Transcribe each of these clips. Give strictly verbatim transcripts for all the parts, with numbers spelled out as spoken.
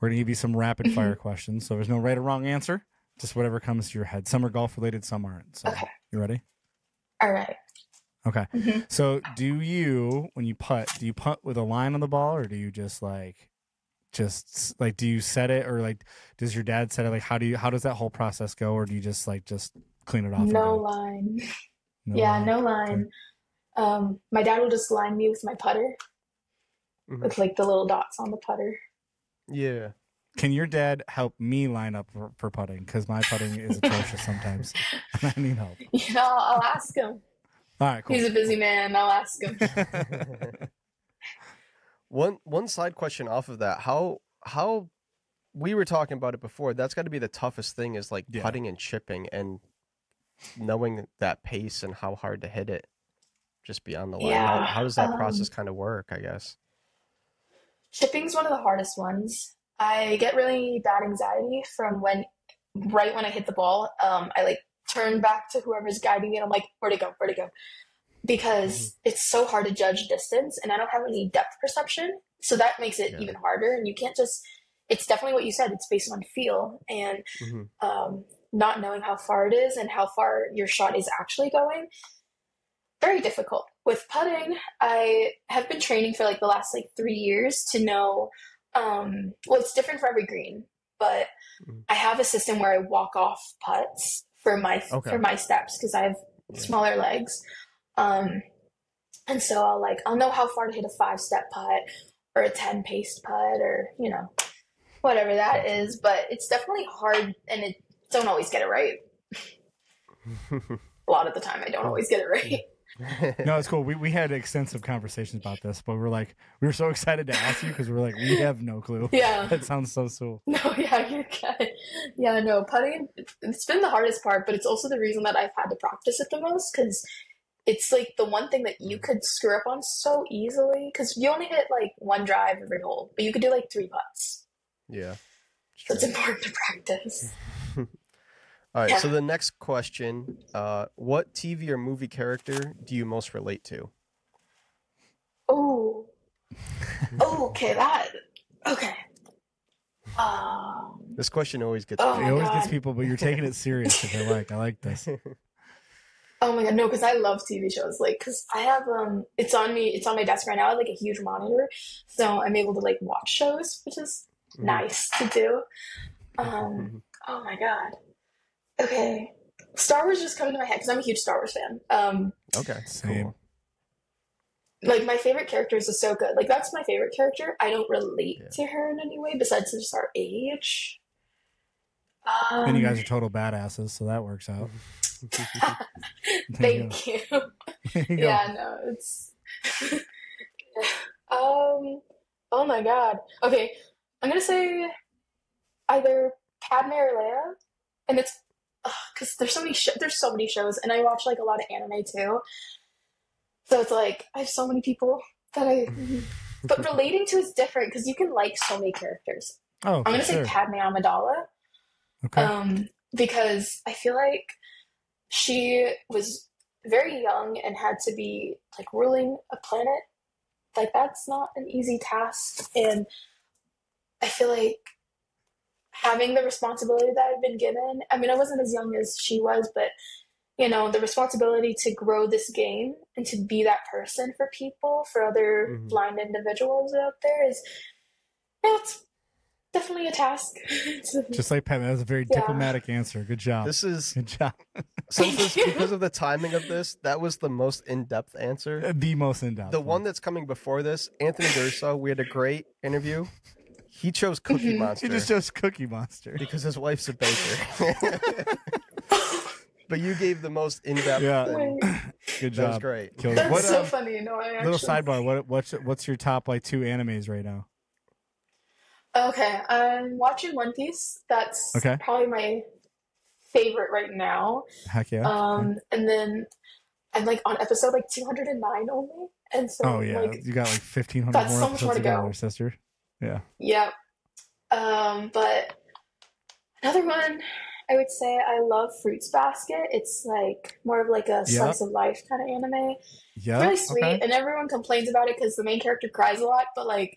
We're going to give you some rapid fire questions. So there's no right or wrong answer. Just whatever comes to your head. Some are golf related, some aren't. So okay. You ready? All right. Okay. Mm-hmm. So do you, when you putt, do you putt with a line on the ball, or do you just like, just like, do you set it, or like, does your dad set it? Like, how do you, how does that whole process go? Or do you just like, just clean it off? No line. No yeah. Line. No line. Okay. Um, my dad will just line me with my putter. Mm-hmm. With like the little dots on the putter. Yeah. Can your dad help me line up for, for putting? Because my putting is atrocious sometimes. And I need help. You know, I'll ask him. All right, cool. He's a busy man. I'll ask him. one one side question off of that. How how we were talking about it before. That's got to be the toughest thing, is like yeah. putting and chipping, and knowing that pace and how hard to hit it just beyond the line. Yeah. How, how does that um, process kind of work, I guess? Chipping's one of the hardest ones. I get really bad anxiety from when, right when I hit the ball, um, I like turn back to whoever's guiding it. I'm like, where to go, where to go? Because mm-hmm. it's so hard to judge distance, and I don't have any depth perception. So that makes it yeah. even harder. And you can't just, it's definitely what you said. It's based on feel and mm-hmm. um, not knowing how far it is and how far your shot is actually going. Very difficult. With putting, I have been training for like the last like three years to know, um, well, it's different for every green, but mm-hmm. I have a system where I walk off putts for my, okay. for my steps, because I have smaller legs. Um, and so I'll like, I'll know how far to hit a five step putt or a ten pace putt, or, you know, whatever that is, but it's definitely hard, and it don't always get it right. A lot of the time I don't always get it right. No, it's cool. We we had extensive conversations about this, but we're like, we were so excited to ask you because we're like, we have no clue. Yeah. That sounds so cool. No, yeah, you're good. Yeah, no, putting, it's been the hardest part, but it's also the reason that I've had to practice it the most, because it's like the one thing that you could screw up on so easily, because you only hit like one drive every hole, but you could do like three putts. Yeah. So it's important to practice. All right, yeah. So the next question, uh, what T V or movie character do you most relate to? Oh, oh okay, that, okay. Um, this question always gets oh It always God. gets people, but you're taking it serious. If they're like, I like this. Oh my God, no, because I love T V shows. Like, because I have, um, it's on me, it's on my desk right now, I have, like, a huge monitor, so I'm able to, like, watch shows, which is mm. nice to do. Um, oh my God. Okay, Star Wars just coming to my head because I'm a huge Star Wars fan. Um, okay, same. Cool. Like, my favorite character is Ahsoka. Like, that's my favorite character. I don't relate yeah. to her in any way besides just our age. Um, and you guys are total badasses, so that works out. Thank you. you. you yeah, no, it's... um. Oh, my God. Okay, I'm going to say either Padme or Leia, and it's... because there's so many sh- there's so many shows, and I watch like a lot of anime too, so it's like I have so many people that I but relating to is different because you can like so many characters. Oh, I'm gonna sure. say Padme Amidala, okay, um, because I feel like she was very young and had to be like ruling a planet. Like, that's not an easy task, and I feel like having the responsibility that I've been given, I mean, I wasn't as young as she was, but, you know, the responsibility to grow this game and to be that person for people, for other mm-hmm. blind individuals out there is, yeah, it's definitely a task. Just like Pat, that was a very yeah. diplomatic answer. Good job. This is good job. So this, because of the timing of this, that was the most in-depth answer. The most in-depth. The one that's coming before this, Anthony Durso, we had a great interview. He chose Cookie Monster. He just chose Cookie Monster. Because his wife's a baker. But you gave the most in-depth. Yeah. Thing. Good job. That was great. Killed That's what, so um, funny. No, I actually... Little sidebar. What, what's, what's your top like two animes right now? Okay. I'm watching One Piece. That's okay. probably my favorite right now. Heck yeah. Um, yeah. And then I'm like on episode like two hundred nine only. And so oh, yeah. Like, you got like fifteen hundred more so episodes to go, sister. Yeah. Yeah. Um, but another one, I would say I love Fruits Basket. It's like more of like a yep. slice of life kind of anime. Yeah. Really sweet. Okay. And everyone complains about it because the main character cries a lot, but like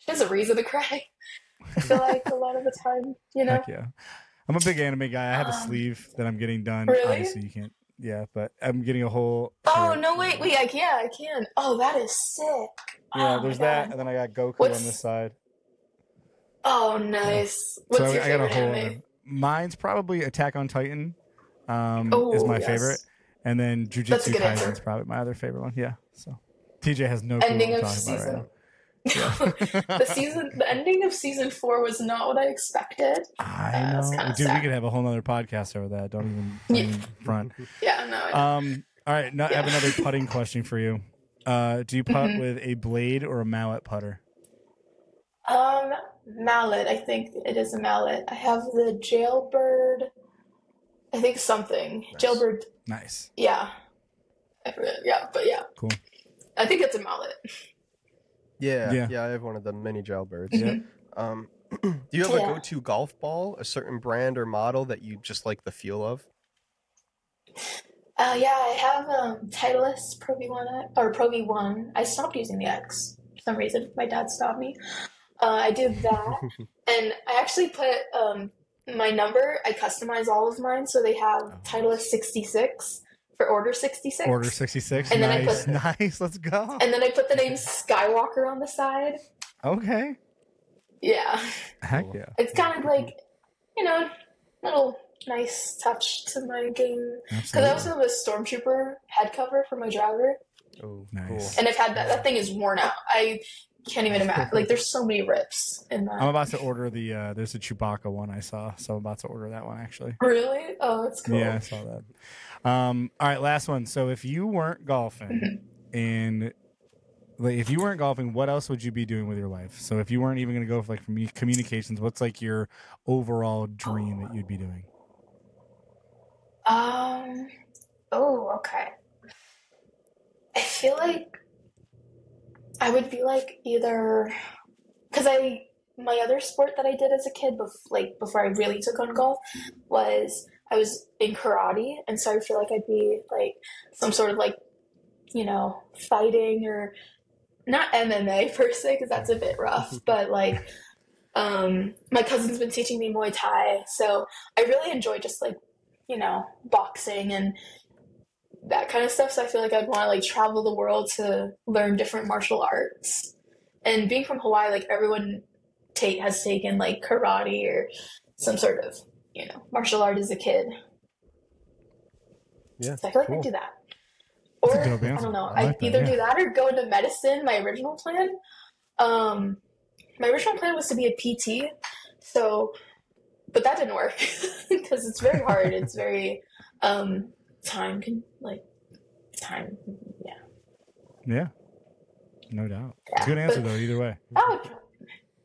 she has a reason to cry. I feel like a lot of the time, you know. Heck yeah. I'm a big anime guy. I have um, a sleeve that I'm getting done. Really? Obviously you can't. Yeah, but I'm getting a whole. Oh, no, wait, wait. I can. I can. Oh, that is sick. Yeah, oh, there's that. And then I got Goku What's... on this side. Oh, nice. Yeah. What's so your I, favorite I got a whole anime? Mine's probably Attack on Titan um, oh, is my yes. favorite. And then Jujutsu Kaisen is probably my other favorite one. Yeah, so T J has no clue Ending what I'm talking season. about right now. Yeah. the season the ending of season four was not what I expected. I know. Uh, Dude, sad. we could have a whole nother podcast over that. Don't even, don't yeah. even front. Yeah, no. I know. Um all right, now yeah. I have another putting question for you. Uh do you putt mm-hmm. with a blade or a mallet putter? Um mallet, I think it is a mallet. I have the Jailbird, I think something. Nice. Jailbird. Nice. Yeah. I forget. Yeah, but yeah. Cool. I think it's a mallet. Yeah, yeah, yeah, I have one of the mini Jailbirds. Mm-hmm. Um, do you have yeah. a go-to golf ball, a certain brand or model that you just like the feel of? Uh, yeah, I have um, Titleist Pro V one, or Pro V one. I stopped using the X for some reason. My dad stopped me. Uh, I did that, and I actually put um, my number. I customize all of mine, so they have oh. Titleist sixty-six. For Order sixty-six. Order sixty-six. And nice. Then I put, nice. Let's go. And then I put the name Skywalker on the side. Okay. Yeah. Heck yeah. It's kind of like, you know, little nice touch to my game. Because I also have a Stormtrooper head cover for my driver. Oh, nice. And I've had that. That thing is worn out. I can't even imagine. Like, there's so many rips in that. I'm about to order the, uh, there's a Chewbacca one I saw. So I'm about to order that one, actually. Really? Oh, that's cool. Yeah, I saw that. Um, all right, last one. So if you weren't golfing and like, if you weren't golfing, what else would you be doing with your life? So if you weren't even going to go for like for me, communications, what's like your overall dream oh. that you'd be doing? Um, oh, okay. I feel like I would be like either, cause I, my other sport that I did as a kid, bef- like before I really took on golf was I was in karate, and so I feel like I'd be like some sort of like, you know, fighting or not M M A per se, because that's a bit rough, but like um, my cousin's been teaching me Muay Thai, so I really enjoy just like, you know, boxing and that kind of stuff. So I feel like I'd want to like travel the world to learn different martial arts, and being from Hawaii, like everyone take has taken like karate or some sort of, you know, martial art as a kid. Yeah, so I feel like cool. I do that, or I don't know. I like I'd that, either yeah. do that or go into medicine. My original plan, um, my original plan was to be a P T. So, but that didn't work because it's very hard. It's very um, time can like time. Yeah. Yeah. No doubt. Yeah, good answer but, though. Either way. Oh,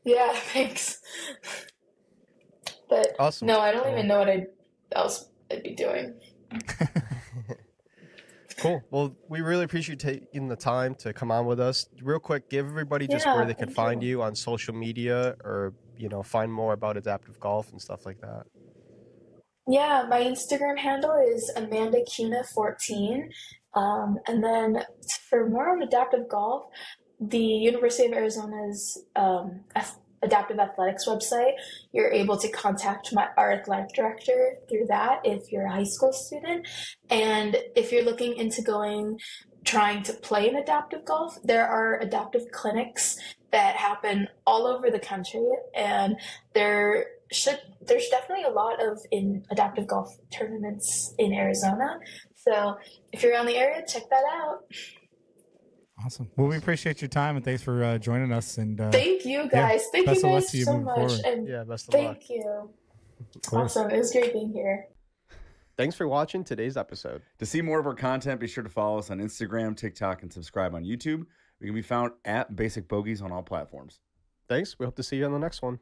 yeah. Thanks. But awesome. No, I don't even know what I'd, else I'd be doing. Cool. Well, we really appreciate you taking the time to come on with us. Real quick, give everybody just yeah, where they can find you. you on social media, or, you know, find more about adaptive golf and stuff like that. Yeah, my Instagram handle is Amanda Kina fourteen. Um, and then for more on adaptive golf, the University of Arizona's um, Adaptive Athletics website, you're able to contact my our athletic director through that if you're a high school student. And if you're looking into going, trying to play in adaptive golf, there are adaptive clinics that happen all over the country, and there should there's definitely a lot of in adaptive golf tournaments in Arizona. So if you're around the area, check that out. Awesome. Well, we appreciate your time, and thanks for uh, joining us. And uh, thank you guys. Yeah, thank you guys so much. Forward. And yeah, best of thank luck. Thank you. Awesome. It was great being here. Thanks for watching today's episode. To see more of our content, be sure to follow us on Instagram, TikTok, and subscribe on YouTube. We can be found at Basic Bogeys on all platforms. Thanks. We hope to see you on the next one.